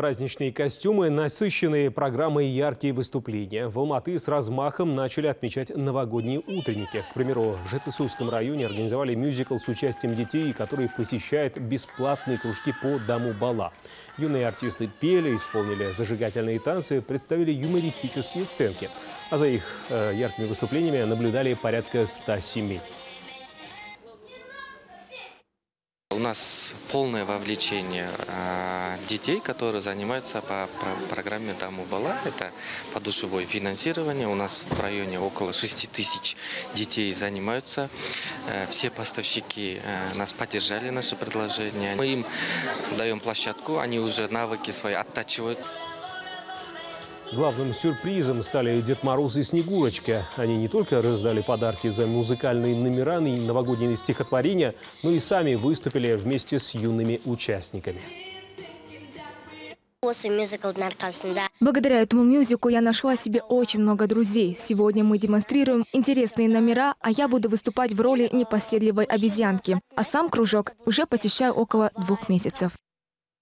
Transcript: Праздничные костюмы, насыщенные программы и яркие выступления. В Алматы с размахом начали отмечать новогодние утренники. К примеру, в Жетысусском районе организовали мюзикл с участием детей, которые посещают бесплатные кружки по Дәму Бала. Юные артисты пели, исполнили зажигательные танцы, представили юмористические сценки. А за их яркими выступлениями наблюдали порядка 100 семей. У нас полное вовлечение детей, которые занимаются по программе «Дәму Бала». Это подушевое финансирование. У нас в районе около 6000 детей занимаются. Все поставщики нас поддержали, наши предложения. Мы им даем площадку, они уже навыки свои оттачивают. Главным сюрпризом стали Дед Мороз и Снегурочка. Они не только раздали подарки за музыкальные номера и новогодние стихотворения, но и сами выступили вместе с юными участниками. Благодаря этому мюзику я нашла себе очень много друзей. Сегодня мы демонстрируем интересные номера, а я буду выступать в роли непоседливой обезьянки. А сам кружок уже посещаю около 2 месяцев.